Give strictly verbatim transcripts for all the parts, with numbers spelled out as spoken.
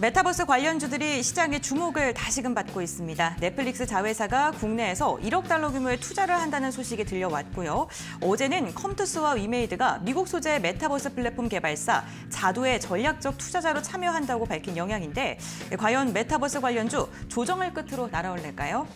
메타버스 관련주들이 시장의 주목을 다시금 받고 있습니다. 넷플릭스 자회사가 국내에서 일억 달러 규모의 투자를 한다는 소식이 들려왔고요. 어제는 컴투스와 위메이드가 미국 소재의 메타버스 플랫폼 개발사 자도의 전략적 투자자로 참여한다고 밝힌 영향인데, 과연 메타버스 관련주 조정을 끝으로 날아올릴까요?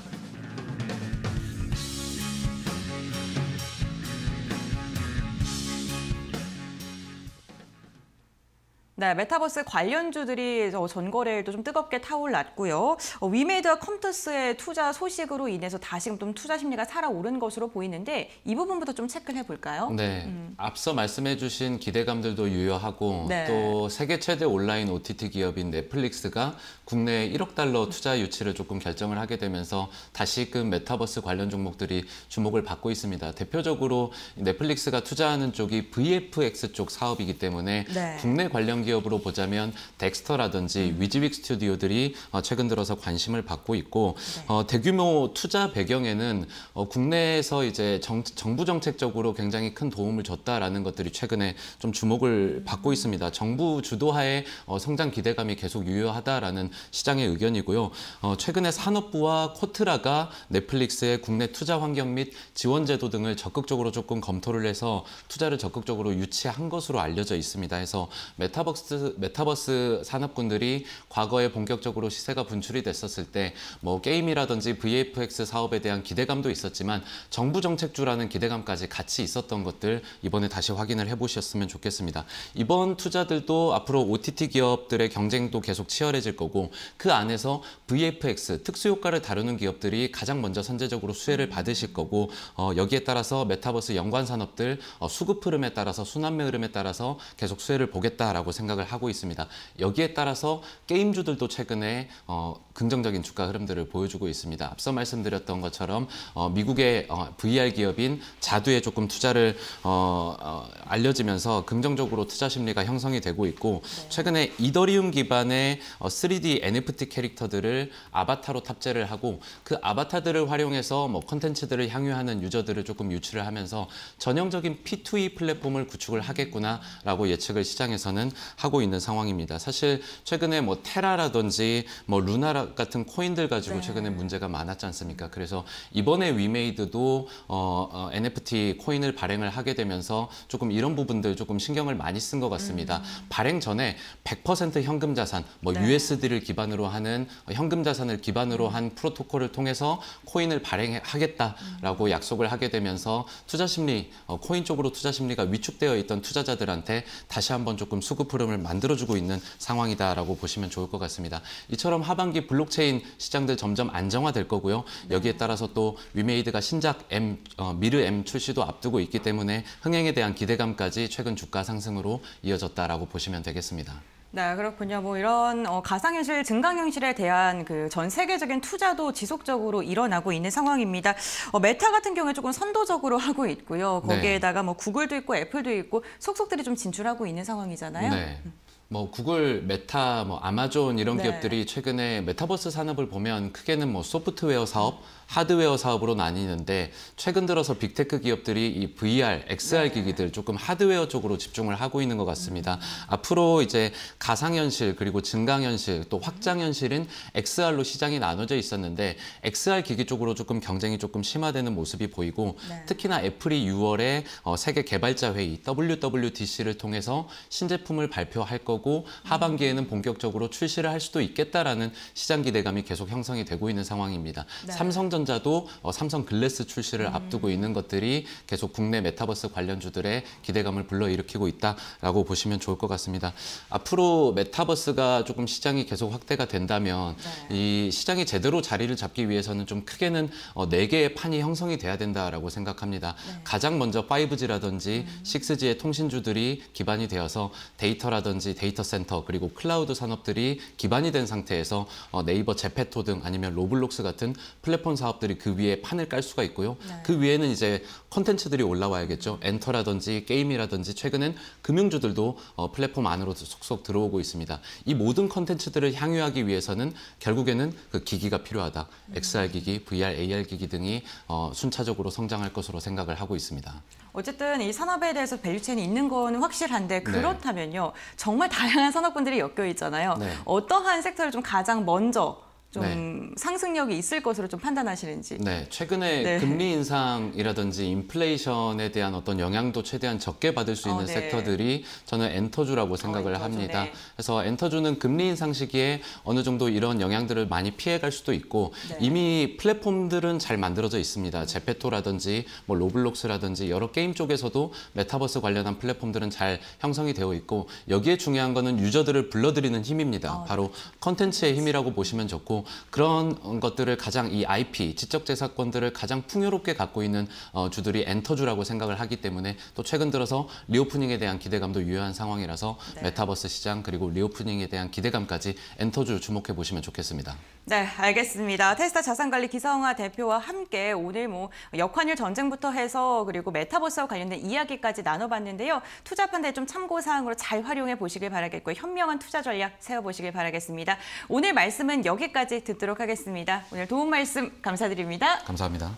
네, 메타버스 관련주들이 전거래일도 좀 뜨겁게 타올랐고요. 위메이드와 컴투스의 투자 소식으로 인해서 다시금 좀 투자 심리가 살아오른 것으로 보이는데, 이 부분부터 좀 체크를 해볼까요? 네, 음. 앞서 말씀해주신 기대감들도 유효하고, 네. 또 세계 최대 온라인 오티티 기업인 넷플릭스가 국내에 일억 달러 투자 유치를 조금 결정을 하게 되면서 다시금 메타버스 관련 종목들이 주목을 받고 있습니다. 대표적으로 넷플릭스가 투자하는 쪽이 브이에프엑스 쪽 사업이기 때문에, 네. 국내 관련 기업 기업으로 보자면 덱스터라든지 위지윅 스튜디오들이 최근 들어서 관심을 받고 있고, 네. 어, 대규모 투자 배경에는 어, 국내에서 이제 정, 정부 정책적으로 굉장히 큰 도움을 줬다라는 것들이 최근에 좀 주목을 받고 있습니다. 정부 주도하에 어, 성장 기대감이 계속 유효하다라는 시장의 의견이고요. 어, 최근에 산업부와 코트라가 넷플릭스의 국내 투자 환경 및 지원 제도 등을 적극적으로 조금 검토를 해서 투자를 적극적으로 유치한 것으로 알려져 있습니다. 해서 메타버스 메타버스 산업군들이 과거에 본격적으로 시세가 분출이 됐었을 때 뭐 게임이라든지 브이에프엑스 사업에 대한 기대감도 있었지만 정부 정책주라는 기대감까지 같이 있었던 것들 이번에 다시 확인을 해보셨으면 좋겠습니다. 이번 투자들도 앞으로 오티티 기업들의 경쟁도 계속 치열해질 거고, 그 안에서 브이에프엑스 특수효과를 다루는 기업들이 가장 먼저 선제적으로 수혜를 받으실 거고, 어, 여기에 따라서 메타버스 연관 산업들 어, 수급 흐름에 따라서 순환매 흐름에 따라서 계속 수혜를 보겠다라고 생각을 하고 있습니다. 여기에 따라서 게임주들도 최근에 어, 긍정적인 주가 흐름들을 보여주고 있습니다. 앞서 말씀드렸던 것처럼 어, 미국의 어, 브이알 기업인 자두에 조금 투자를 어, 어, 알려지면서 긍정적으로 투자 심리가 형성이 되고 있고, 네. 최근에 이더리움 기반의 어, 쓰리디 엔에프티 캐릭터들을 아바타로 탑재를 하고, 그 아바타들을 활용해서 뭐 컨텐츠들을 향유하는 유저들을 조금 유치를 하면서 전형적인 피 투 이 플랫폼을 구축을 하겠구나라고 예측을 시장에서는 하고 있는 상황입니다. 사실 최근에 뭐 테라라든지 뭐 루나 같은 코인들 가지고, 네. 최근에 문제가 많았지 않습니까? 그래서 이번에 위메이드도 어, 어, 엔에프티 코인을 발행을 하게 되면서 조금 이런 부분들 조금 신경을 많이 쓴 것 같습니다. 음. 발행 전에 백 퍼센트 현금 자산, 뭐 네. 유에스디를 기반으로 하는 현금 자산을 기반으로 한 프로토콜을 통해서 코인을 발행하겠다라고 음. 약속을 하게 되면서 투자 심리, 어, 코인 쪽으로 투자 심리가 위축되어 있던 투자자들한테 다시 한번 조금 수급 흐름을 만들어주고 있는 상황이다라고 보시면 좋을 것 같습니다. 이처럼 하반기 블록체인 시장들 점점 안정화될 거고요. 여기에 따라서 또 위메이드가 신작 M, 어, 미르 M 출시도 앞두고 있기 때문에 흥행에 대한 기대감까지 최근 주가 상승으로 이어졌다라고 보시면 되겠습니다. 네, 그렇군요. 뭐 이런 어, 가상현실, 증강현실에 대한 그 전 세계적인 투자도 지속적으로 일어나고 있는 상황입니다. 어, 메타 같은 경우에 조금 선도적으로 하고 있고요. 거기에다가 뭐 구글도 있고 애플도 있고 속속들이 좀 진출하고 있는 상황이잖아요. 네. 뭐 구글, 메타, 뭐 아마존 이런 네. 기업들이 최근에 메타버스 산업을 보면 크게는 뭐 소프트웨어 사업, 하드웨어 사업으로 나뉘는데, 최근 들어서 빅테크 기업들이 이 브이알, 엑스알 네. 기기들 조금 하드웨어 쪽으로 집중을 하고 있는 것 같습니다. 음. 앞으로 이제 가상현실 그리고 증강현실 또 확장현실인 엑스알로 시장이 나눠져 있었는데, 엑스알 기기 쪽으로 조금 경쟁이 조금 심화되는 모습이 보이고, 네. 특히나 애플이 유월에 어, 세계 개발자 회의 더블유 더블유 디 씨를 통해서 신제품을 발표할 거고, 하반기에는 본격적으로 출시를 할 수도 있겠다라는 시장 기대감이 계속 형성이 되고 있는 상황입니다. 네. 삼성전 자도 어, 삼성글래스 출시를 음. 앞두고 있는 것들이 계속 국내 메타버스 관련주들의 기대감을 불러일으키고 있다라고 보시면 좋을 것 같습니다. 앞으로 메타버스가 조금 시장이 계속 확대가 된다면, 네. 이 시장이 제대로 자리를 잡기 위해서는 좀 크게는 어, 네 개의 판이 형성이 돼야 된다라고 생각합니다. 네. 가장 먼저 파이브지라든지 음. 식스지의 통신주들이 기반이 되어서 데이터라든지 데이터 센터 그리고 클라우드 산업들이 기반이 된 상태에서 어, 네이버 제페토 등 아니면 로블록스 같은 플랫폼 사업 들이 그 위에 판을 깔 수가 있고요. 네. 그 위에는 이제 콘텐츠들이 올라와야겠죠. 엔터라든지 게임이라든지 최근엔 금융주들도 어, 플랫폼 안으로 속속 들어오고 있습니다. 이 모든 콘텐츠들을 향유하기 위해서는 결국에는 그 기기가 필요하다. 엑스알 기기, 브이알, 에이알 기기 등이 어, 순차적으로 성장할 것으로 생각을 하고 있습니다. 어쨌든 이 산업에 대해서 밸류체인이 있는 건 확실한데 그렇다면요. 네. 정말 다양한 산업군들이 엮여 있잖아요. 네. 어떠한 섹터를 좀 가장 먼저 좀 네. 상승력이 있을 것으로 좀 판단하시는지. 네, 최근에 네. 금리 인상이라든지 인플레이션에 대한 어떤 영향도 최대한 적게 받을 수 있는 어, 네. 섹터들이 저는 엔터주라고 생각을 어, 엔터주, 합니다. 네. 그래서 엔터주는 금리 인상 시기에 어느 정도 이런 영향들을 많이 피해갈 수도 있고 네. 이미 플랫폼들은 잘 만들어져 있습니다. 제페토라든지 뭐 로블록스라든지 여러 게임 쪽에서도 메타버스 관련한 플랫폼들은 잘 형성이 되어 있고 여기에 중요한 거는 유저들을 불러들이는 힘입니다. 어, 바로 컨텐츠의 힘이라고 보시면 좋고 그런 것들을 가장 이 아이피, 지적재산권들을 가장 풍요롭게 갖고 있는 어, 주들이 엔터주라고 생각을 하기 때문에 또 최근 들어서 리오프닝에 대한 기대감도 유효한 상황이라서 네. 메타버스 시장 그리고 리오프닝에 대한 기대감까지 엔터주 주목해 보시면 좋겠습니다. 네, 알겠습니다. 테스타 자산관리 기성화 대표와 함께 오늘 뭐 역환율 전쟁부터 해서 그리고 메타버스와 관련된 이야기까지 나눠봤는데요. 투자 판단에 좀 참고사항으로 잘 활용해 보시길 바라겠고요. 현명한 투자 전략 세워보시길 바라겠습니다. 오늘 말씀은 여기까지 듣도록 하겠습니다. 오늘 도움 말씀 감사드립니다. 감사합니다.